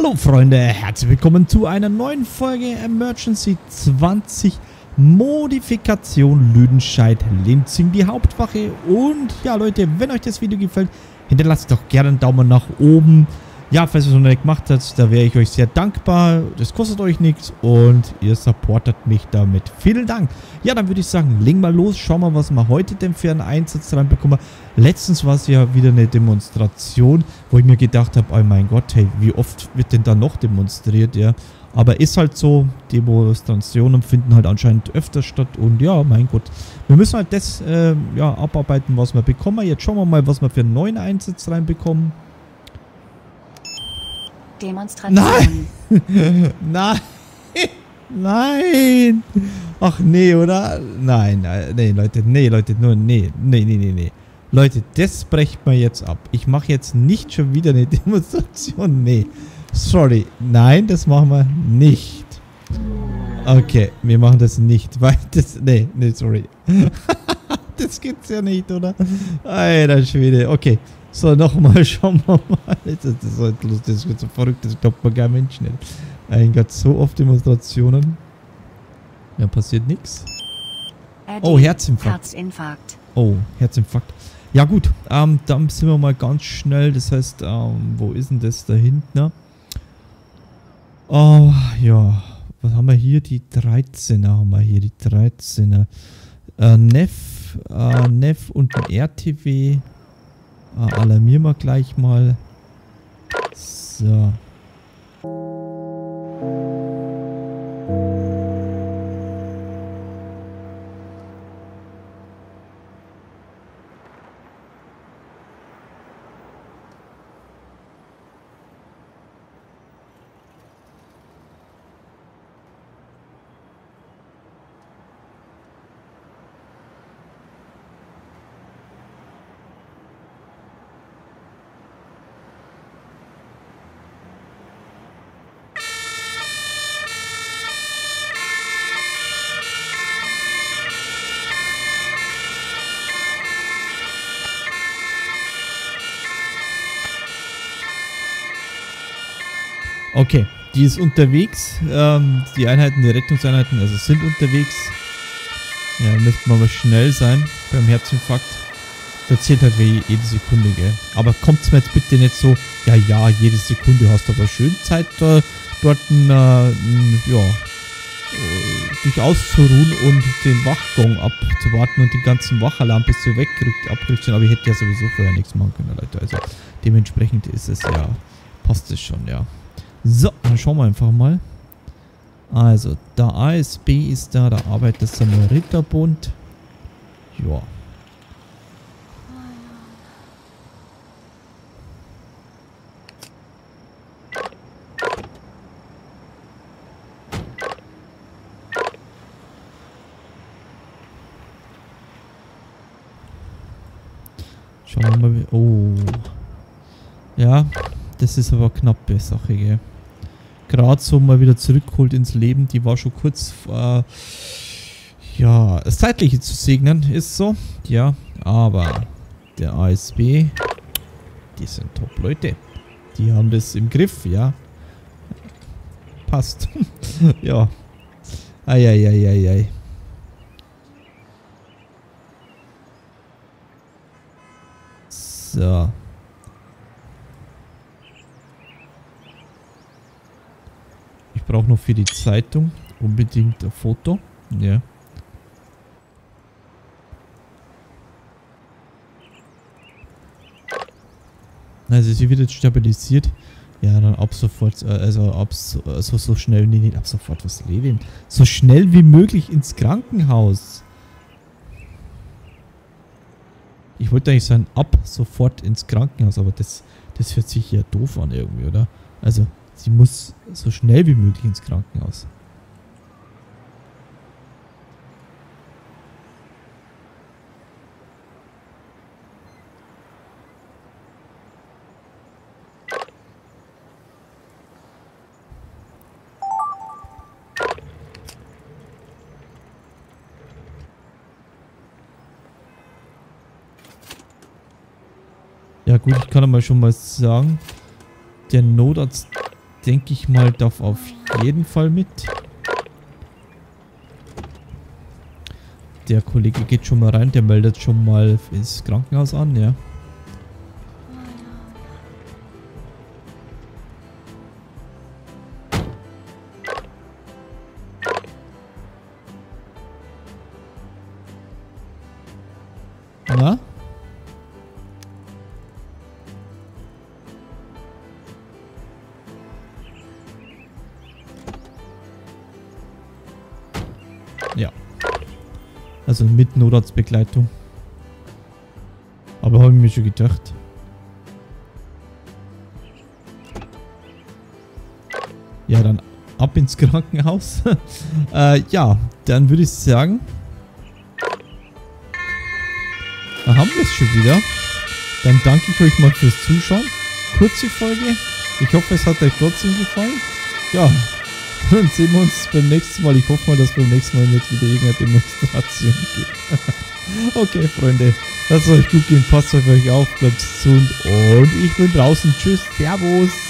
Hallo Freunde, herzlich willkommen zu einer neuen Folge Emergency 20 Modifikation Lüdenscheid, Linzing, die Hauptwache. Und ja Leute, wenn euch das Video gefällt, hinterlasst doch gerne einen Daumen nach oben. Ja, falls ihr es noch nicht gemacht habt, da wäre ich euch sehr dankbar. Das kostet euch nichts und ihr supportet mich damit. Vielen Dank. Ja, dann würde ich sagen, legen wir los, schauen wir, was wir heute denn für einen Einsatz reinbekommen. Letztens war es ja wieder eine Demonstration, wo ich mir gedacht habe, oh mein Gott, hey, wie oft wird denn da noch demonstriert, ja. Aber ist halt so, Demonstrationen finden halt anscheinend öfter statt und ja, mein Gott. Wir müssen halt das ja, abarbeiten, was wir bekommen. Jetzt schauen wir mal, was wir für einen neuen Einsatz reinbekommen. Demonstration. Nein! Nein! Nein! Ach nee, oder? Nein, nee, Leute, nee, Leute, nur nee, nee, nee, nee, nee. Leute, das brecht man jetzt ab. Ich mache jetzt nicht schon wieder eine Demonstration. Nee. Sorry. Nein, das machen wir nicht. Okay, wir machen das nicht. Weil das. Nee, nee, sorry. Das gibt's ja nicht, oder? Alter Schwede. Okay. So, nochmal, schauen wir mal. Das ist halt lustig, das wird so verrückt, das glaubt man gar Mensch nicht. Ein Gott, so oft Demonstrationen. Ja, passiert nichts. Oh, Herzinfarkt. Herzinfarkt. Oh, Herzinfarkt. Ja gut, dann sind wir mal ganz schnell, das heißt, wo ist denn das da hinten? Ne? Oh, ja, was haben wir hier? Die 13er haben wir hier, die 13er. NEF und ein RTW. Alarmieren wir gleich mal. So. Okay, die ist unterwegs, die Einheiten, die Rettungseinheiten, also sind unterwegs. Ja, müsste man aber schnell sein beim Herzinfarkt. Da zählt halt jede Sekunde, gell. Aber kommt's mir jetzt bitte nicht so, ja, ja, jede Sekunde hast du aber schön Zeit, dort, ja, dich auszuruhen und den Wachgong abzuwarten und den ganzen Wachalarm, bis du wegkriegt, abkriegst. Aber ich hätte ja sowieso vorher nichts machen können, Leute. Also dementsprechend ist es ja, passt es schon, ja. So, dann schauen wir einfach mal. Also, der ASB ist da, da arbeitet der Samariterbund. Ja. Schauen wir mal. Oh. Ja. Das ist aber knappe Sache, gell. Gerade so mal wieder zurückgeholt ins Leben. Die war schon kurz, ja, das Zeitliche zu segnen, ist so. Ja, aber der ASB, die sind top, Leute. Die haben das im Griff, ja. Passt. Ja. Eieieiei. So. Ich brauche noch für die Zeitung unbedingt ein Foto. Ja. Also sie wird jetzt stabilisiert. Ja, dann ab sofort, also ab so schnell, nee, nicht ab sofort, was leben. So schnell wie möglich ins Krankenhaus. Ich wollte eigentlich sagen, ab sofort ins Krankenhaus, aber das hört sich ja doof an irgendwie, oder? Also... Sie muss so schnell wie möglich ins Krankenhaus. Ja gut, ich kann aber schon mal sagen, der Notarzt... denke ich mal, darf auf jeden Fall mit. Der Kollege geht schon mal rein, der meldet schon mal ins Krankenhaus an, ja. Na? Ja. Also mit Notarztbegleitung. Aber habe ich mir schon gedacht. Ja, dann ab ins Krankenhaus. Ja, dann würde ich sagen... Da haben wir es schon wieder. Dann danke ich euch mal fürs Zuschauen. Kurze Folge. Ich hoffe, es hat euch trotzdem gefallen. Ja, dann sehen wir uns beim nächsten Mal. Ich hoffe mal, dass beim nächsten Mal nicht wieder irgendeine Demonstration gibt. Okay, Freunde. Lasst es euch gut gehen. Passt auf euch auf. Bleibt gesund. Und ich bin draußen. Tschüss. Servus.